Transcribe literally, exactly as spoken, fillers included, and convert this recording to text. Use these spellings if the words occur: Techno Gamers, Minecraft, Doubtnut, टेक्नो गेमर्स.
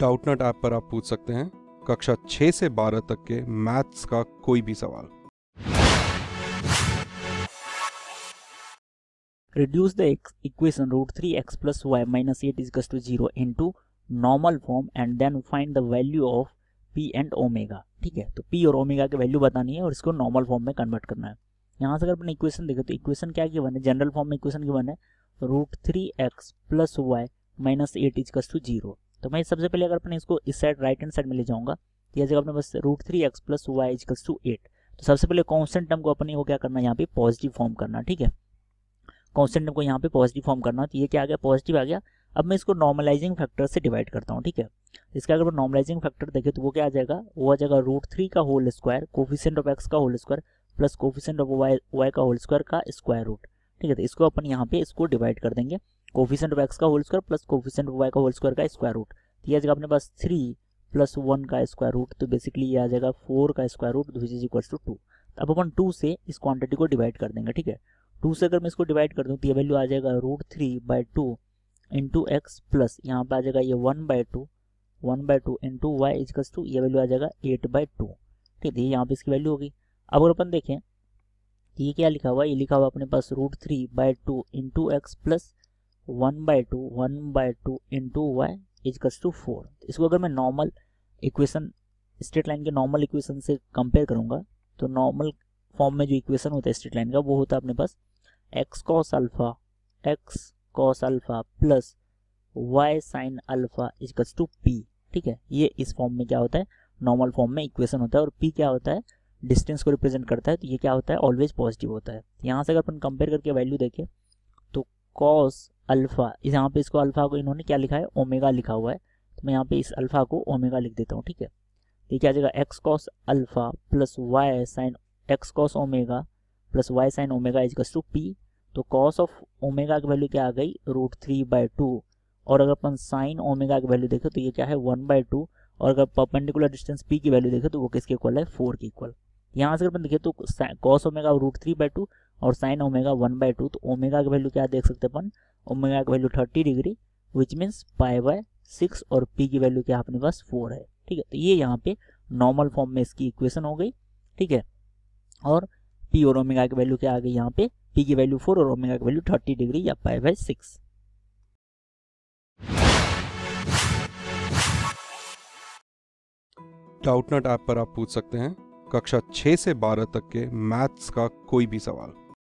Doubtnut app पर आप पूछ सकते हैं कक्षा छह से बारह तक के मैथ्स का कोई भी सवाल। Reduce the equation root three x plus y minus eight is equals to zero into normal form and then find the value of p and omega। ठीक है, तो p और ओमेगा के वैल्यू बतानी है और इसको नॉर्मल फॉर्म में कन्वर्ट करना है। यहाँ से अगर अपने इक्वेशन देखें तो इक्वेशन क्या गिवन है, जनरल फॉर्म में इक्वेशन गिवन है root three x plus Y minus eight is equals to zero. तो मैं सबसे पहले अगर अपने इसको इस साइड राइट हैंड साइड में ले जाऊँगा तो यह जगह अपने बस root three x plus Y is equals to eight. तो सबसे पहले कॉन्स्टेंट टर्म को अपने वो क्या करना है, यहाँ पे पॉजिटिव फॉर्म करना। ठीक है, कॉन्स्टेंट टर्म को यहाँ पे पॉजिटिव फॉर्म करना। तो ये क्या आ गया, पॉजिटिव आ गया। अब मैं इसको नॉर्मलाइजिंग फैक्टर से डिवाइड करता हूँ। ठीक है, इसका अगर मैं नॉर्मलाइजिंग फैक्टर देखें तो वो क्या आ जाएगा, वो आ जाएगा रूट थ्री का whole square coefficient of x का whole square plus coefficient of y y का होल स्क्वायर का स्क्वायर रूट। ठीक है, तो इसको अपन यहाँ पे इसको डिवाइड कर देंगे, कोफिशिएंट ऑफ एक्स का whole square plus coefficient of Y का होल स्क्वायर का स्क्वायर रूट। तो ये आ जाएगा अपने पास थ्री प्लस वन का स्क्वायर रूट, तो बेसिकली ये आ जाएगा फोर का square root which is equals to two. अब अपन टू से इस क्वांटिटी को डिवाइड कर देंगे। ठीक है, टू से अगर मैं इसको डिवाइड कर दूँ तो ये वैल्यू आ जाएगा root three by two into x plus यहाँ पर आ जाएगा ये one by two one by two into Y is equals to, ये वैल्यू आ जाएगा एट बाई टू। ठीक है, ये यहाँ पे इसकी वैल्यू होगी। अब अगर अपन देखें ये क्या लिखा हुआ है, ये लिखा हुआ अपने पास root three by two into x plus one by two one by two into Y is equals to four. इसको अगर मैं नॉर्मल इक्वेशन स्ट्रेट लाइन के नॉर्मल इक्वेशन से कंपेयर करूँगा तो नॉर्मल फॉर्म में जो इक्वेशन होता है स्ट्रेट लाइन का वो होता है अपने पास x cos alpha x cos alpha plus Y sine alpha is equals to P. ठीक है, ये इस फॉर्म में क्या होता है, नॉर्मल फॉर्म में इक्वेशन होता है और p क्या होता है, डिस्टेंस को रिप्रेजेंट करता है। तो ये क्या होता है, ऑलवेज पॉजिटिव होता है। यहाँ से अगर अपन कंपेयर करके वैल्यू देखें तो cos अल्फा, यहाँ पे इसको अल्फा को इन्होंने क्या लिखा है, ओमेगा लिखा हुआ है, तो मैं यहाँ पे इस अल्फा को ओमेगा लिख देता हूँ। ठीक है, तो क्या आ जाएगा x cos alpha plus Y sine x cos omega plus Y sine omega is equals to P. तो कॉस ऑफ ओमेगा की वैल्यू क्या आ गई, रूट थ्री बाई टू, और अगर अपन साइन ओमेगा की वैल्यू देखें तो ये क्या है वन बाई टू, और अगर परपेंडिकुलर डिस्टेंस पी की वैल्यू देखें तो वो किसके इक्वल है, फोर के इक्वल। यहाँ से अगर अपन देखें तो cos omega root three by two और sine omega one by two. तो ओमेगा की वैल्यू क्या देख सकते हैं अपन, ओमेगा की value thirty degree which means pi by six, और पी की वैल्यू क्या अपने पास फोर है। ठीक है, तो ये यहाँ पे नॉर्मल फॉर्म में इसकी इक्वेशन हो गई। ठीक है, और पी और ओमेगा की वैल्यू क्या आ गई, यहाँ पे पी की वैल्यू फोर और ओमेगा की वैल्यू थर्टी डिग्री या pi by six. Doubtnut app पर आप पूछ सकते हैं कक्षा छह से बारह तक के मैथ्स का कोई भी सवाल।